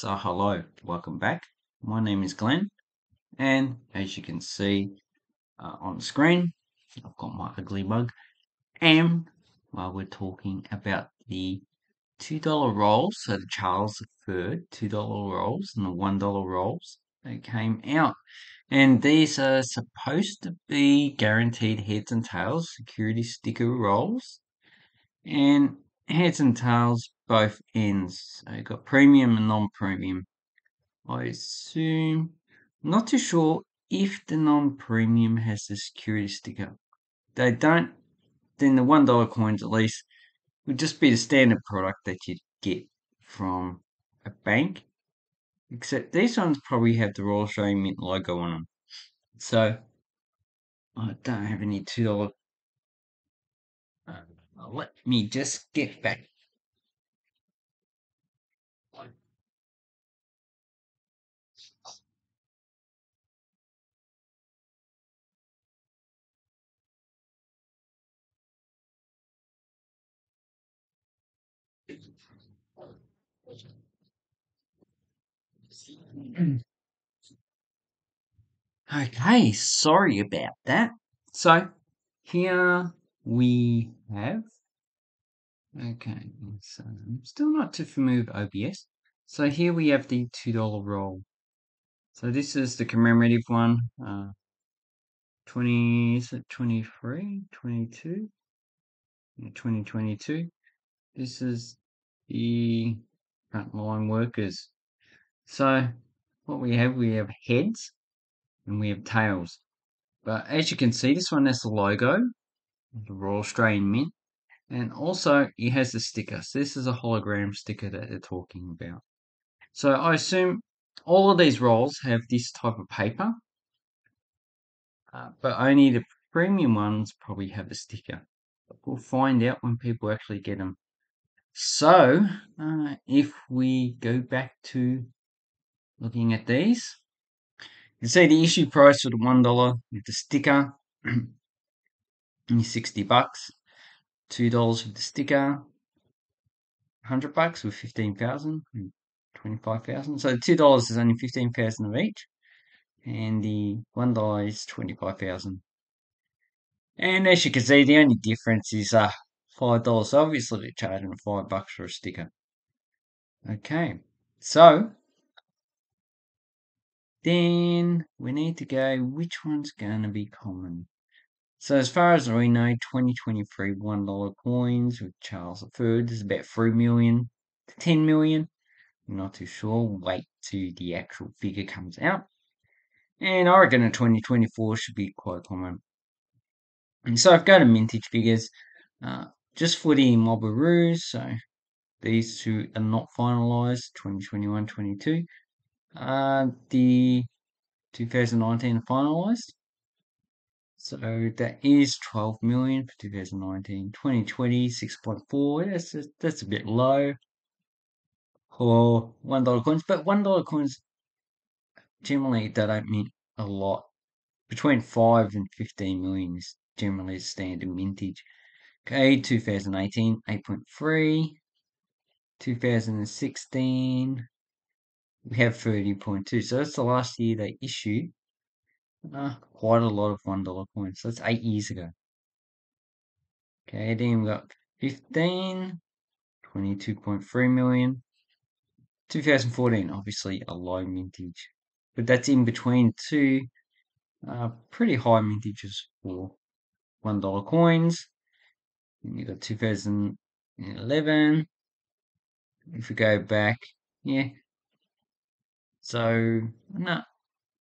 So hello, welcome back. My name is Glenn, and as you can see on the screen, I've got my ugly mug, and while we're talking about the $2 rolls, so the Charles III $2 rolls and the $1 rolls that came out. And these are supposed to be guaranteed heads and tails security sticker rolls, and heads and tails both ends. So you've got premium and non-premium. I assume, I'm not too sure if the non-premium has the security sticker. If they don't, then the $1 coins at least would just be the standard product that you'd get from a bank, except these ones probably have the Royal Australian Mint logo on them. So I don't have any $2. Let me just get back. Okay, sorry about that. So here we have, okay, so I'm still not too familiar with OBS. So here we have the $2 roll. So this is the commemorative one, 2022. This is the frontline workers. So what we have heads and we have tails. But as you can see, this one has the logo, the Royal Australian Mint, and also it has the sticker. So this is a hologram sticker that they're talking about. So I assume all of these rolls have this type of paper, but only the premium ones probably have a sticker. But we'll find out when people actually get them. So if we go back to looking at these, you can see the issue price for the $1 with the sticker is $60, $2 with the sticker, $100 with 15,000, 25,000. So the $2 is only 15,000 of each, and the $1 is 25,000. And as you can see, the only difference is $5. Obviously, they're charging $5 for a sticker. Okay, so then we need to go, which one's going to be common? So as far as we know, 2023 $1 coins with Charles III is about 3 million to 10 million. I'm not too sure. Wait till the actual figure comes out. And I reckon a 2024 should be quite common. And so I've got to mintage figures. Just for the Mabo Roos, so these two are not finalised, 2021-22. The 2019 finalised, so that is 12 million for 2019. 2020 6.4, that's a bit low for $1 coins, but $1 coins generally they don't mint a lot. Between 5 and 15 million is generally standard mintage. Okay, 2018 8.3, 2016. We have 30.2, so that's the last year they issued quite a lot of $1 coins. So that's 8 years ago. Okay, then we've got 15, 22.3 million. 2014, obviously a low mintage, but that's in between two pretty high mintages for $1 coins. Then you've got 2011. If we go back, yeah. So, no,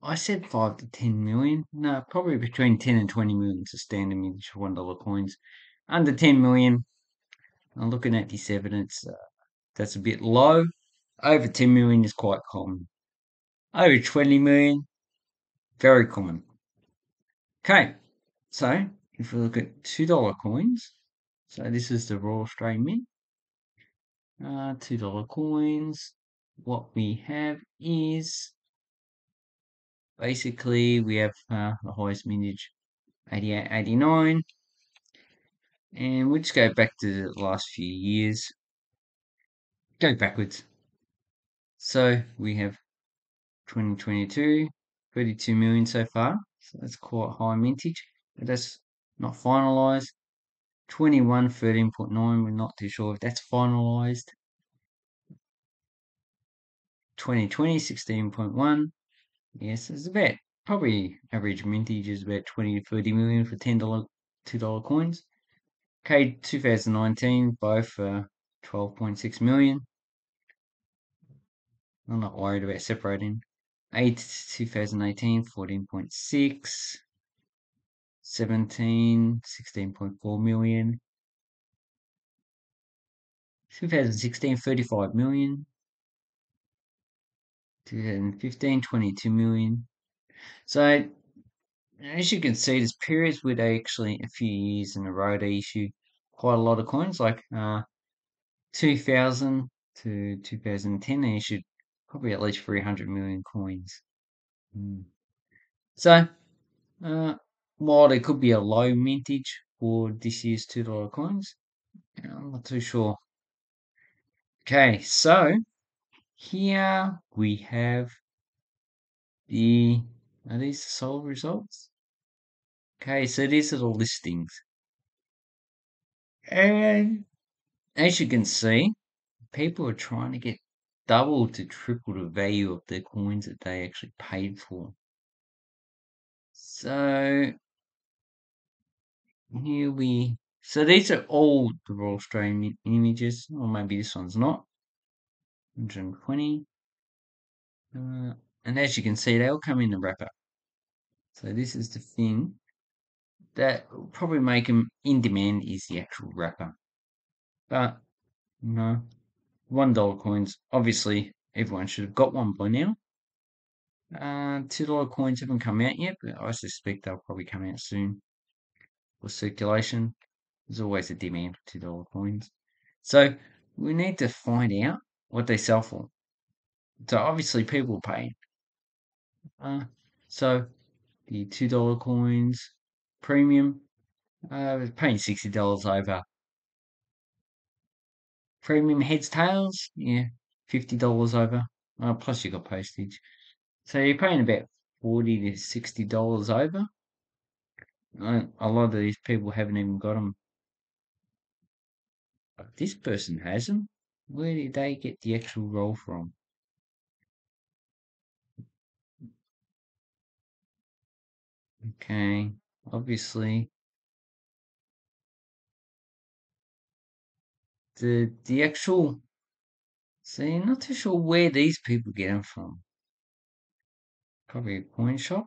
I said 5 to 10 million. No, probably between 10 and 20 million is a standard mintage for $1 coins. Under 10 million, I'm looking at this evidence, that's a bit low. Over 10 million is quite common. Over 20 million, very common. Okay, so if we look at $2 coins, so this is the Royal Australian Mint, $2 coins. What we have is basically we have the highest mintage 88.89, and we'll just go back to the last few years, go backwards. So we have 2022, 32 million so far. So that's quite high mintage, but that's not finalised. 21, 13.9, we're not too sure if that's finalised. 2020, 16.1. Yes, it's about, probably average mintage is about 20 to 30 million for $10, $2 coins. K 2019, both 12.6 million. I'm not worried about separating. 8 2018, 14.6. 17, 16.4 million. 2016, 35 million. 2015, 22 million. So, as you can see, there's periods where they actually, a few years in a row, they issue quite a lot of coins, like 2000 to 2010, they issued probably at least 300 million coins. So, while there could be a low mintage for this year's $2 coins, I'm not too sure. Okay, so here we have the, are these the sole results? Okay, so these are the listings. And as you can see, people are trying to get double to triple the value of their coins that they actually paid for. So here we, so these are all the Royal Australian Mint images, or maybe this one's not. 120. And as you can see, they all come in the wrapper. So this is the thing that will probably make them in demand, is the actual wrapper. But, you know, $1 coins, obviously everyone should have got one by now. $2 coins haven't come out yet, but I suspect they'll probably come out soon for circulation. There's always a demand for $2 coins. So we need to find out what they sell for. So obviously people pay. So the $2 coins premium, paying $60 over. Premium heads tails, yeah, $50 over. Plus you got postage. So you're paying about $40 to $60 over. A lot of these people haven't even got them. This person has them. Where did they get the actual roll from? Okay, obviously the actual, see, not too sure where these people get them from. Probably a coin shop,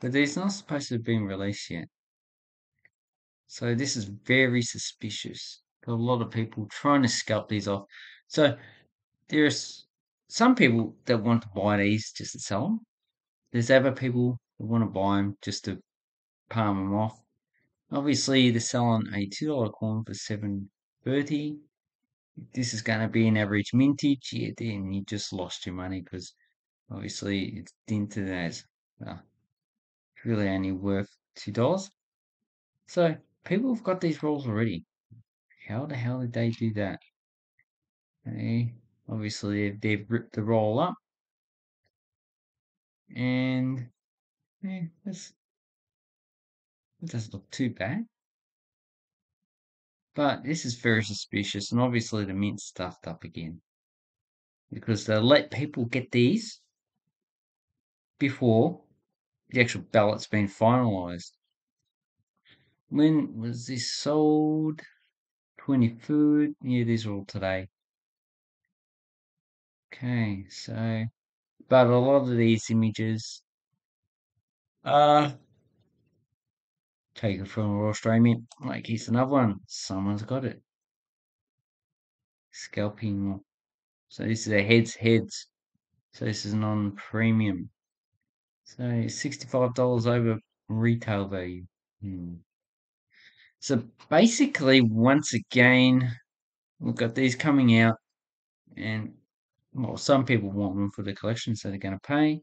but these not supposed to have been released yet. So this is very suspicious. Got a lot of people trying to scalp these off. So there's some people that want to buy these just to sell them. There's other people that want to buy them just to palm them off. Obviously, they're selling a $2 coin for $7.30. This is going to be an average mintage. Yeah, then you just lost your money, because obviously it's dented as, well, it's really only worth $2. So people have got these rolls already. How the hell did they do that? Okay. Obviously, they've ripped the roll up. And yeah, that doesn't look too bad. But this is very suspicious, and obviously the mint stuffed up again, because they let people get these before the actual ballot's been finalised. When was this sold? 23rd. Yeah, these are all today. Okay, so, but a lot of these images are taken from Royal Australian Mint. Like, here's another one. Someone's got it. Scalping. So this is a heads. So this is non-premium. So $65 over retail value. So basically, once again, we've got these coming out, and well, some people want them for the collection, so they're going to pay.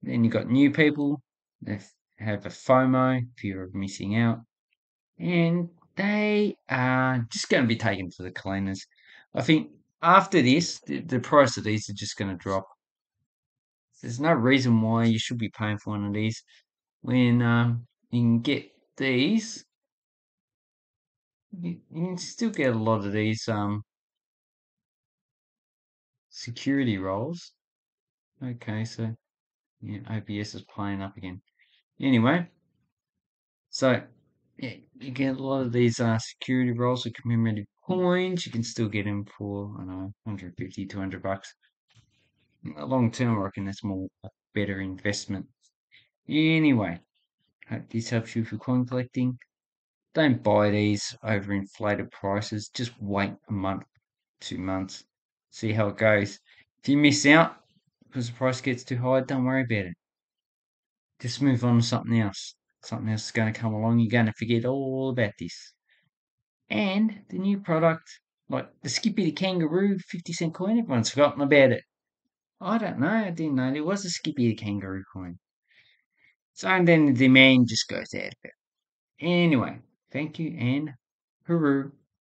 Then you've got new people that have a FOMO, fear of missing out, and they are just going to be taken to the cleaners. I think After this, the price of these are just going to drop. There's no reason why you should be paying for one of these when you can get these. You can still get a lot of these security rolls. Okay, so yeah, OBS is playing up again. Anyway, so yeah, you get a lot of these security rolls with commemorative coins. You can still get them for, I don't know, 150, 200 bucks. Long term, I reckon that's more a better investment. Anyway, hope this helps you for coin collecting. Don't buy these over inflated prices. Just wait a month, 2 months, see how it goes. If you miss out because the price gets too high, don't worry about it. Just move on to something else. Something else is going to come along. You're going to forget all about this. And the new product, like the Skippy the Kangaroo 50-cent coin, everyone's forgotten about it. I don't know. I didn't know there was a Skippy the Kangaroo coin. So then the demand just goes out of it. Anyway, thank you and hooroo.